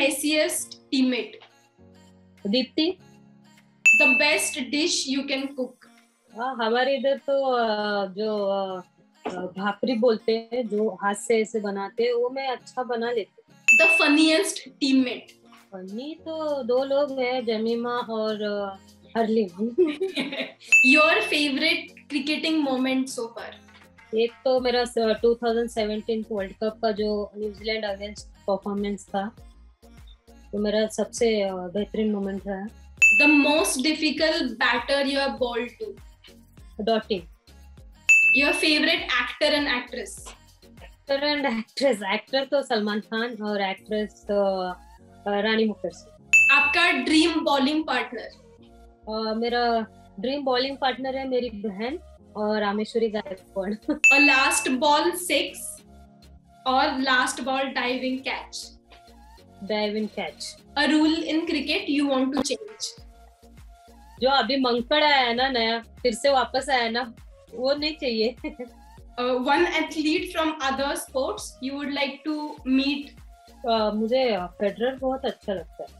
messiest teammate? Deepti. The best dish you can cook? हमारे इधर तो जो भापरी बोलते हैं, जो हाथ से ऐसे बनाते हैं, वो मैं अच्छा बना लेती हूँ। The funniest teammate? फनी तो दो लोग हैं, जेमिमा और अर्ली। Your favorite cricketing moment so far? एक तो मेरा 2017 वर्ल्ड कप का जो न्यूजीलैंड अगेंस्ट परफॉर्मेंस था, तो मेरा सबसे बेहतरीन मोमेंट था। The most difficult batter you have bowled to? Dotty. Your favorite actor and actress? Actor and actress, actor तो सलमान खान और actress तो रानी मुखर्जी। आपका ड्रीम बॉलिंग पार्टनर? मेरा ड्रीम बॉलिंग पार्टनर है मेरी बहन और Rameshwari Gaekwad. A last ball 6 और last ball diving catch? Diving catch. A rule in cricket you want to change? जो अभी मंगपड़ आया है ना नया, फिर से वापस आया है ना, वो नहीं चाहिए। One athlete from other sports you would like to meet? मुझे फेडरर बहुत अच्छा लगता है।